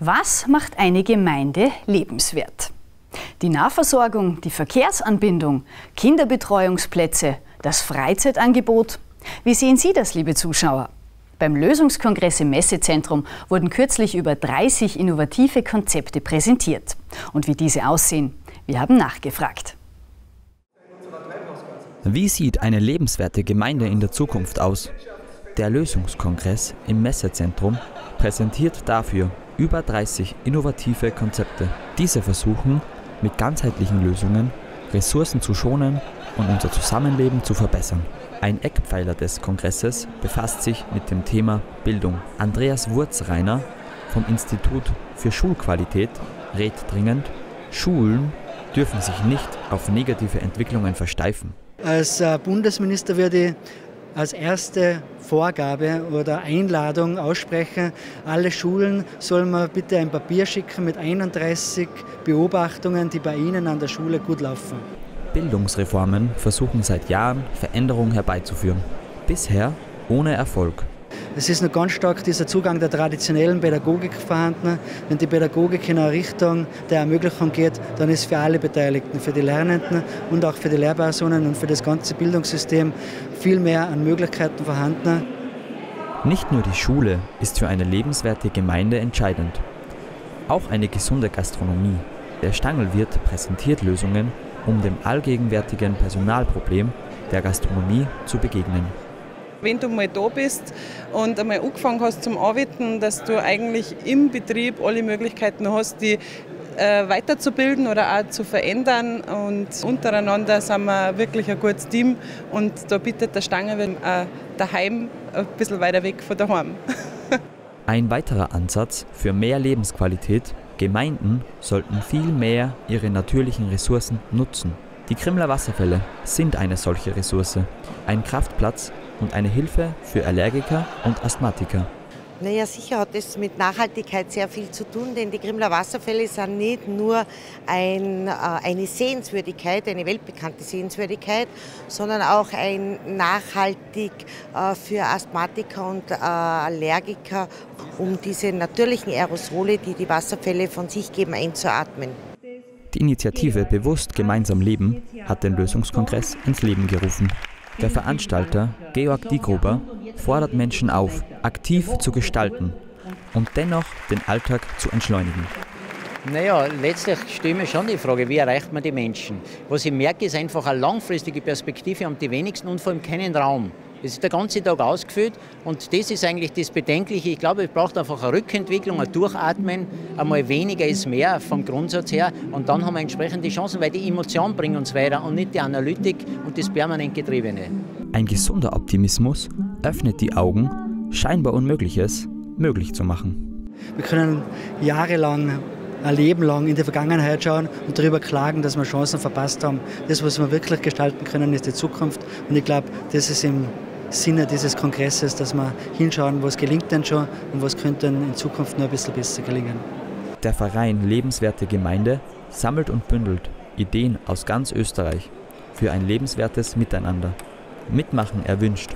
Was macht eine Gemeinde lebenswert? Die Nahversorgung, die Verkehrsanbindung, Kinderbetreuungsplätze, das Freizeitangebot. Wie sehen Sie das, liebe Zuschauer? Beim Lösungskongress im Messezentrum wurden kürzlich über 30 innovative Konzepte präsentiert. Und wie diese aussehen, wir haben nachgefragt. Wie sieht eine lebenswerte Gemeinde in der Zukunft aus? Der Lösungskongress im Messezentrum präsentiert dafür über 30 innovative Konzepte. Diese versuchen, mit ganzheitlichen Lösungen Ressourcen zu schonen und unser Zusammenleben zu verbessern. Ein Eckpfeiler des Kongresses befasst sich mit dem Thema Bildung. Andreas Wurzreiner vom Institut für Schulqualität rät dringend, Schulen dürfen sich nicht auf negative Entwicklungen versteifen. Als Bundesminister würde ich als erste Vorgabe oder Einladung aussprechen, alle Schulen sollen mir bitte ein Papier schicken mit 31 Beobachtungen, die bei Ihnen an der Schule gut laufen. Bildungsreformen versuchen seit Jahren, Veränderungen herbeizuführen. Bisher ohne Erfolg. Es ist noch ganz stark dieser Zugang der traditionellen Pädagogik vorhanden. Wenn die Pädagogik in eine Richtung der Ermöglichung geht, dann ist für alle Beteiligten, für die Lernenden und auch für die Lehrpersonen und für das ganze Bildungssystem viel mehr an Möglichkeiten vorhanden. Nicht nur die Schule ist für eine lebenswerte Gemeinde entscheidend. Auch eine gesunde Gastronomie. Der Stanglwirt präsentiert Lösungen, um dem allgegenwärtigen Personalproblem der Gastronomie zu begegnen. Wenn du mal da bist und einmal angefangen hast zum Arbeiten, dass du eigentlich im Betrieb alle Möglichkeiten hast, die weiterzubilden oder auch zu verändern. Und untereinander sind wir wirklich ein gutes Team und da bietet der Stanglwirt daheim ein bisschen weiter weg von daheim. Ein weiterer Ansatz für mehr Lebensqualität: Gemeinden sollten viel mehr ihre natürlichen Ressourcen nutzen. Die Krimmler Wasserfälle sind eine solche Ressource, ein Kraftplatz und eine Hilfe für Allergiker und Asthmatiker. Naja, sicher hat es mit Nachhaltigkeit sehr viel zu tun, denn die Krimmler Wasserfälle sind nicht nur eine Sehenswürdigkeit, eine weltbekannte Sehenswürdigkeit, sondern auch ein nachhaltig für Asthmatiker und Allergiker, um diese natürlichen Aerosole, die die Wasserfälle von sich geben, einzuatmen. Die Initiative Bewusst Gemeinsam Leben hat den Lösungskongress ins Leben gerufen. Der Veranstalter Georg Diegruber fordert Menschen auf, aktiv zu gestalten und dennoch den Alltag zu entschleunigen. Naja, letztlich stelle ich schon die Frage, wie erreicht man die Menschen? Was ich merke, ist einfach eine langfristige Perspektive, haben die wenigsten und vor allem keinen Raum. Es ist der ganze Tag ausgefüllt und das ist eigentlich das Bedenkliche. Ich glaube, es braucht einfach eine Rückentwicklung, ein Durchatmen, einmal weniger ist mehr vom Grundsatz her und dann haben wir entsprechend die Chancen, weil die Emotionen bringen uns weiter und nicht die Analytik und das permanent Getriebene. Ein gesunder Optimismus öffnet die Augen, scheinbar Unmögliches möglich zu machen. Wir können jahrelang, ein Leben lang in die Vergangenheit schauen und darüber klagen, dass wir Chancen verpasst haben. Das, was wir wirklich gestalten können, ist die Zukunft und ich glaube, das ist im Sinne dieses Kongresses, dass wir hinschauen, was gelingt denn schon und was könnte in Zukunft noch ein bisschen besser gelingen. Der Verein Lebenswerte Gemeinde sammelt und bündelt Ideen aus ganz Österreich für ein lebenswertes Miteinander. Mitmachen erwünscht.